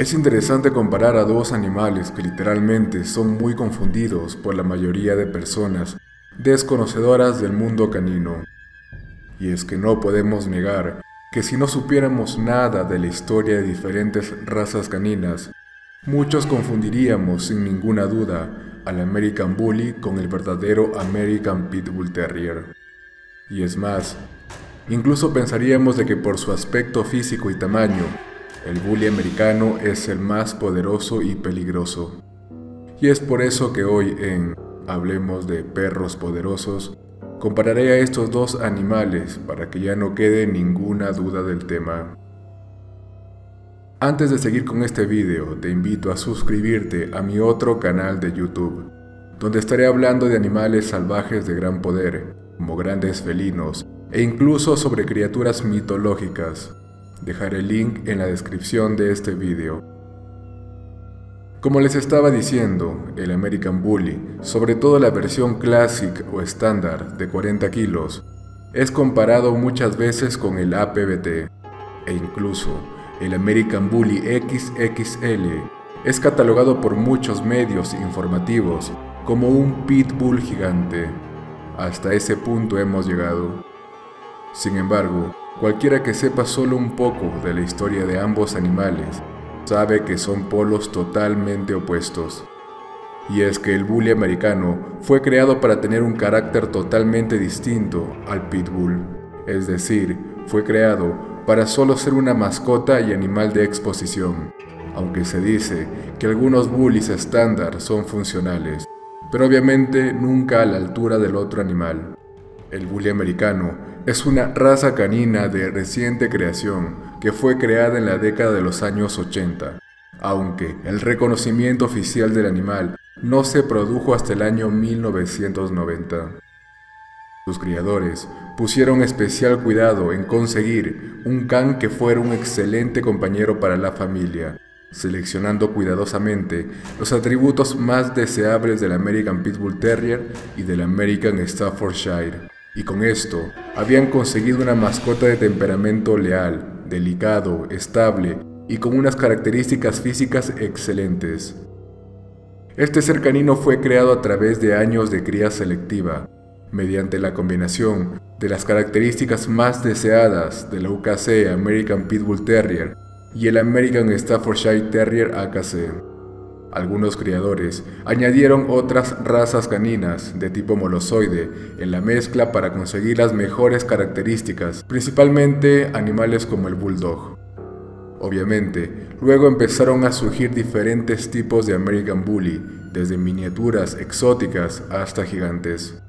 Es interesante comparar a dos animales que literalmente son muy confundidos por la mayoría de personas desconocedoras del mundo canino. Y es que no podemos negar que si no supiéramos nada de la historia de diferentes razas caninas, muchos confundiríamos sin ninguna duda al American Bully con el verdadero American Pit Bull Terrier. Y es más, incluso pensaríamos de que por su aspecto físico y tamaño, el Bully americano es el más poderoso y peligroso. Y es por eso que hoy en Hablemos de Perros Poderosos, compararé a estos dos animales para que ya no quede ninguna duda del tema. Antes de seguir con este video, te invito a suscribirte a mi otro canal de YouTube, donde estaré hablando de animales salvajes de gran poder, como grandes felinos, e incluso sobre criaturas mitológicas. Dejaré el link en la descripción de este video. Como les estaba diciendo, el American Bully, sobre todo la versión Classic o estándar de 40 kilos, es comparado muchas veces con el APBT, e incluso el American Bully XXL es catalogado por muchos medios informativos como un pitbull gigante. Hasta ese punto hemos llegado. Sin embargo, cualquiera que sepa solo un poco de la historia de ambos animales sabe que son polos totalmente opuestos. Y es que el Bully americano fue creado para tener un carácter totalmente distinto al Pitbull, es decir, fue creado para solo ser una mascota y animal de exposición, aunque se dice que algunos bullies estándar son funcionales, pero obviamente nunca a la altura del otro animal. El Bully americano es una raza canina de reciente creación que fue creada en la década de los años 80, aunque el reconocimiento oficial del animal no se produjo hasta el año 1990. Sus criadores pusieron especial cuidado en conseguir un can que fuera un excelente compañero para la familia, seleccionando cuidadosamente los atributos más deseables del American Pit Bull Terrier y del American Staffordshire, y con esto habían conseguido una mascota de temperamento leal, delicado, estable y con unas características físicas excelentes. Este ser canino fue creado a través de años de cría selectiva, mediante la combinación de las características más deseadas de la AKC American Pit Bull Terrier y el American Staffordshire Terrier AKC. Algunos criadores añadieron otras razas caninas de tipo molosoide en la mezcla para conseguir las mejores características, principalmente animales como el Bulldog. Obviamente, luego empezaron a surgir diferentes tipos de American Bully, desde miniaturas exóticas hasta gigantes.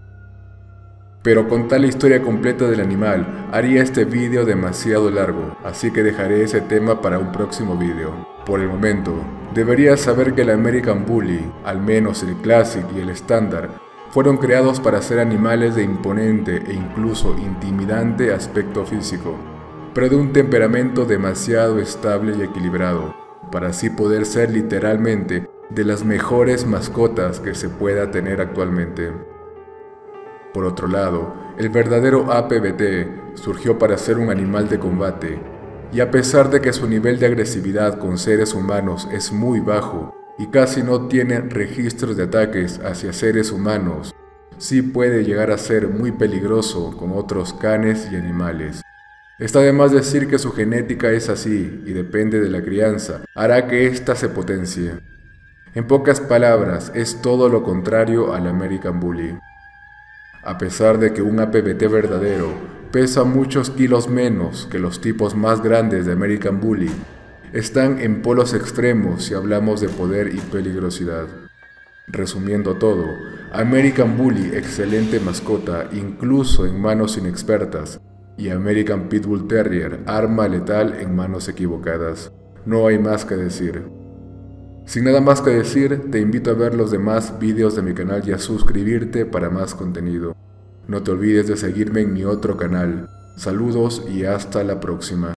Pero contar la historia completa del animal haría este video demasiado largo, así que dejaré ese tema para un próximo video. Por el momento, deberías saber que el American Bully, al menos el Classic y el estándar, fueron creados para ser animales de imponente e incluso intimidante aspecto físico, pero de un temperamento demasiado estable y equilibrado, para así poder ser literalmente de las mejores mascotas que se pueda tener actualmente. Por otro lado, el verdadero APBT surgió para ser un animal de combate, y a pesar de que su nivel de agresividad con seres humanos es muy bajo y casi no tiene registros de ataques hacia seres humanos, sí puede llegar a ser muy peligroso con otros canes y animales. Está de más decir que su genética es así y depende de la crianza, hará que ésta se potencie. En pocas palabras, es todo lo contrario al American Bully. A pesar de que un APBT verdadero pesa muchos kilos menos que los tipos más grandes de American Bully, están en polos extremos si hablamos de poder y peligrosidad. Resumiendo todo, American Bully, excelente mascota incluso en manos inexpertas, y American Pit Bull Terrier, arma letal en manos equivocadas. No hay más que decir. Sin nada más que decir, te invito a ver los demás vídeos de mi canal y a suscribirte para más contenido. No te olvides de seguirme en mi otro canal. Saludos y hasta la próxima.